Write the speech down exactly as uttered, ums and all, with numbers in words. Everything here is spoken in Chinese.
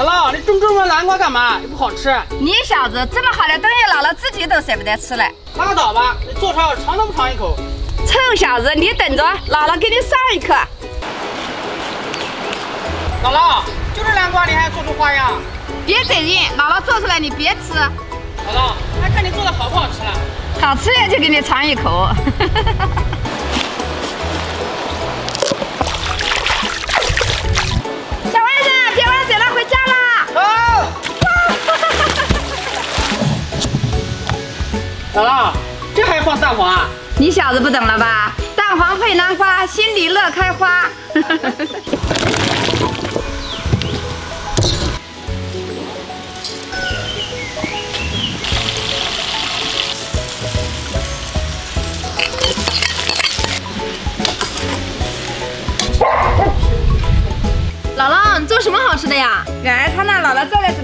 姥姥，你种这么南瓜干嘛？又不好吃。你小子这么好的东西，姥姥自己都舍不得吃了。拉倒吧，你做菜我尝都不尝一口。臭小子，你等着，姥姥给你上一课。姥姥，就这南瓜你还做出花样？别嘴硬，姥姥做出来你别吃。姥姥，还看你做的好不好吃了。好吃就给你尝一口。姥姥，这还放蛋黄啊？你小子不懂了吧？蛋黄配南瓜，心里乐开花。姥姥，你做什么好吃的呀？哎，他那姥姥做的。